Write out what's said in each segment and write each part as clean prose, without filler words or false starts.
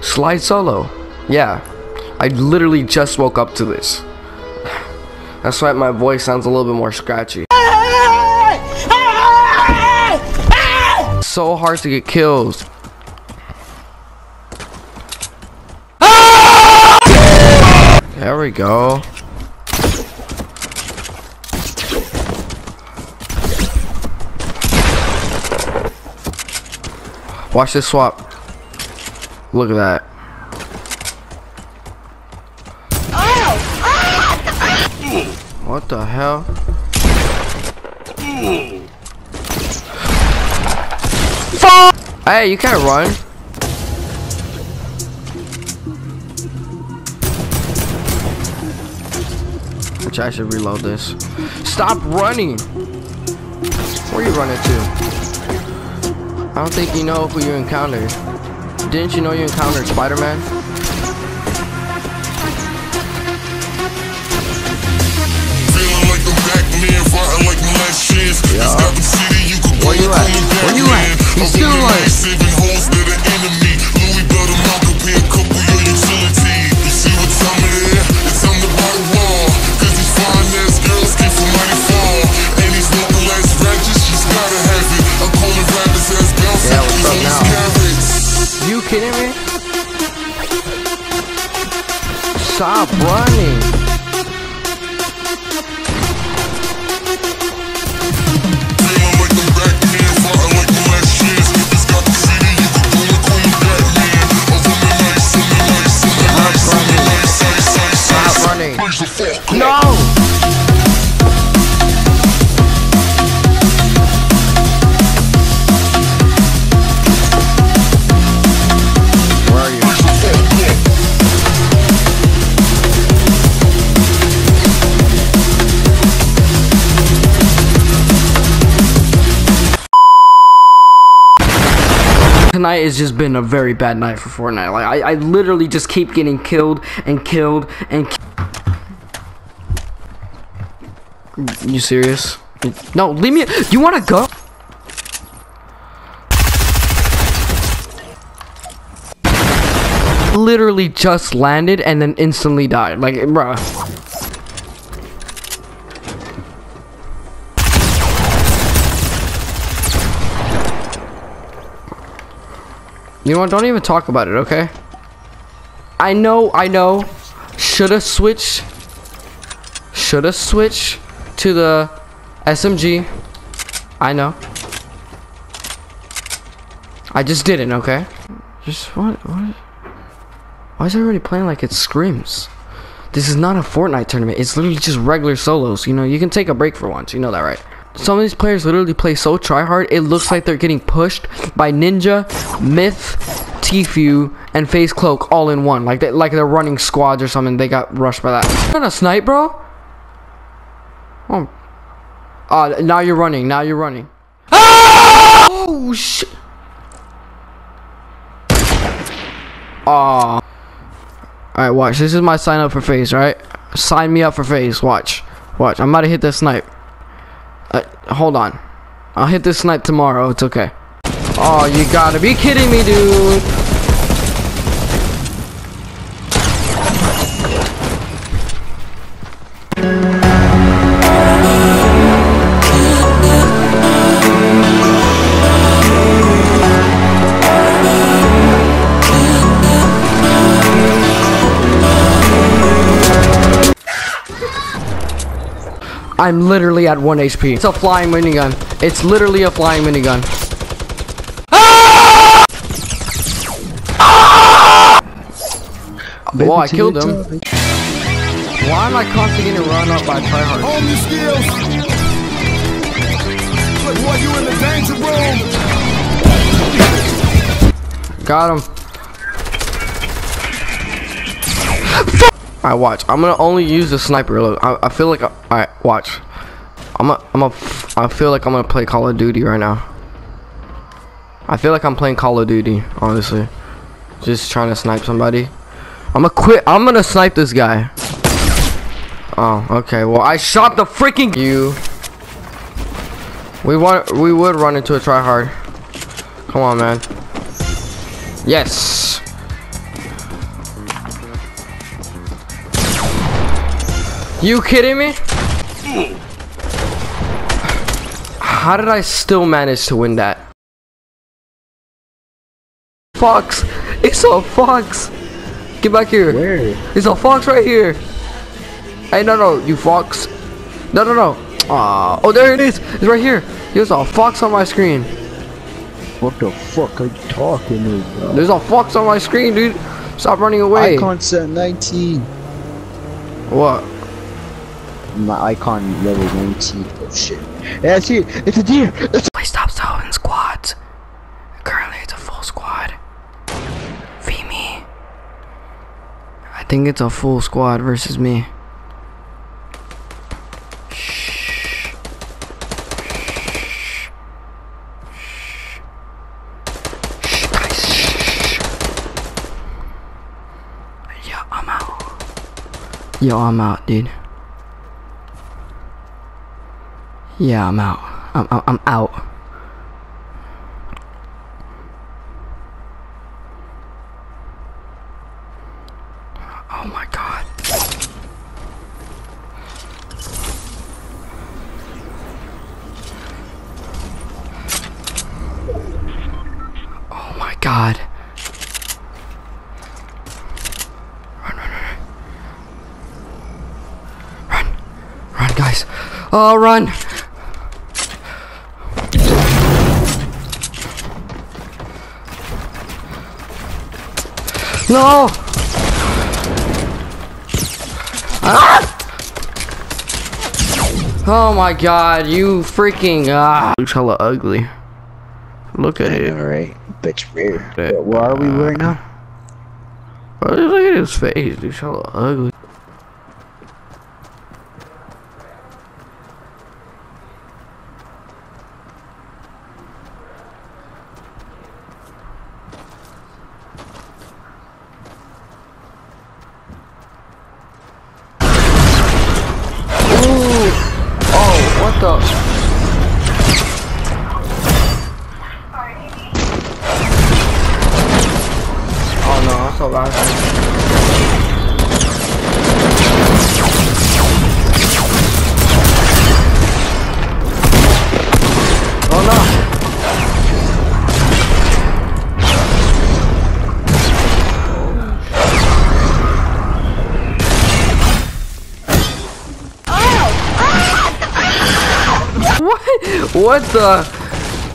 Slide solo. Yeah, I literally just woke up to this. That's why my voice sounds a little bit more scratchy. So hard to get kills. There we go. Watch this swap. Look at that. What the hell? Hey, you can't run. Which I should reload this. Stop running. Where are you running to? I don't think you know who you encountered. Didn't you know you encountered Spider-Man? Where you at? Where you at? He's still kidding me? Stop running. Stop running. No! Tonight has just been a very bad night for Fortnite. Like I literally just keep getting killed and killed and. You serious? No, leave me. You wanna go? Literally just landed and then instantly died. Like, bruh. You know what, don't even talk about it, okay? I know. Shoulda switched to the SMG. I know. I just didn't, okay? Just what? Why is everybody playing like it screams? This is not a Fortnite tournament. It's literally just regular solos. You know, you can take a break for once. You know that, right? Some of these players literally play so tryhard, it looks like they're getting pushed by Ninja, Myth, Tfue, and FaZe Cloak all in one. Like they're running squads or something. They got rushed by that. You're gonna snipe, bro? Oh. Now you're running. Now you're running. Ah! Oh, shit. Aw. Alright, watch. This is my sign up for FaZe, right? Sign me up for FaZe. Watch. Watch. I'm about to hit that snipe. Hold on. I'll hit this snipe tomorrow. It's okay. Oh, you gotta be kidding me, dude. I'm literally at 1 HP. It's a flying minigun. It's literally a flying minigun. Ah! Ah! Well, I killed him. Why am I constantly getting run up by tryhards? Home your skills. Look, boy, you in the danger room. Got him. All right, watch. I'm gonna only use the sniper. Look, I feel like. All right, watch. I feel like I'm gonna play Call of Duty right now. I feel like I'm playing Call of Duty, honestly. Just trying to snipe somebody. I'm gonna snipe this guy. Oh, okay. Well, I shot the freaking you. We would run into a tryhard. Come on, man. Yes. You kidding me? How did I still manage to win that? Fox! It's a fox! Get back here! Where? It's a fox right here! Hey, no, no, you fox! No, no, no! Aww. Oh, there it is! It's right here! There's a fox on my screen! What the fuck are you talking about? There's a fox on my screen, dude! Stop running away! Icon set 19! What? My icon level 19. Oh shit. Yeah, it's here! It's a deer! It's a stop selling squads! Currently it's a full squad. Feed me. I think it's a full squad versus me. Yo, I'm out, dude. Yeah, I'm out. I'm out. Oh my god. Oh my god. Guys, oh, run! No! Ah! Oh my god, you freaking looks hella ugly. Look at it. Alright, bitch, rare. But where are we right now? Look at his face, dude. Hella ugly.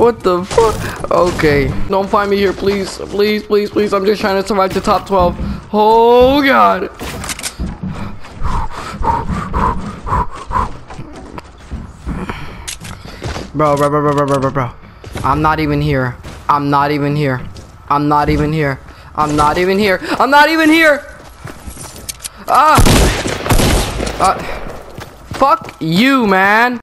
What the fuck? Okay, don't find me here, please, please, please, please. I'm just trying to survive to top 12. Oh god. Bro. I'm not even here. I'm not even here. I'm not even here. I'm not even here. I'm not even here. Ah. Fuck you, man.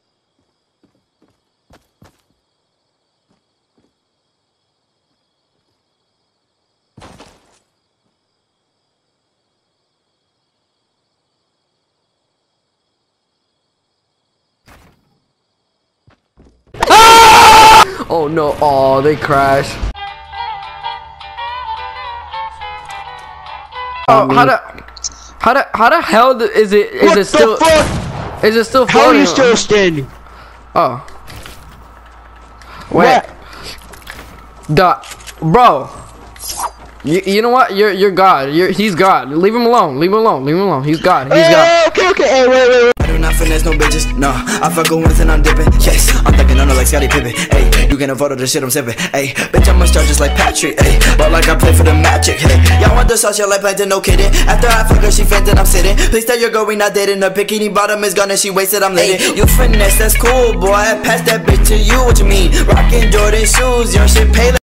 Oh no, oh, they crashed. Oh, how the hell is it, is it still floating? How are you still standing? Oh. Wait. What? Bro. You know what? You're God. He's God. Leave him alone. Leave him alone. Leave him alone. He's God. He's God. Okay. Hey, wait. I finesse no bitches, no. I fuck on with and I'm dipping. Yes, I'm thinking on her like Scottie Pippin. Hey, you gonna vote on the shit I'm sipping. Hey, bitch, I must start just like Patrick. Hey, but like I play for the magic. Hey, y'all want the sauce, y'all like Plankton, no kidding. After I fuck her, she fainted, I'm sitting. Please tell your girl we not dating. Her bikini bottom is gone and she wasted, I'm lit. Hey, you finesse, that's cool, boy. I pass that bitch to you, what you mean? Rockin' Jordan shoes, your shit pay like.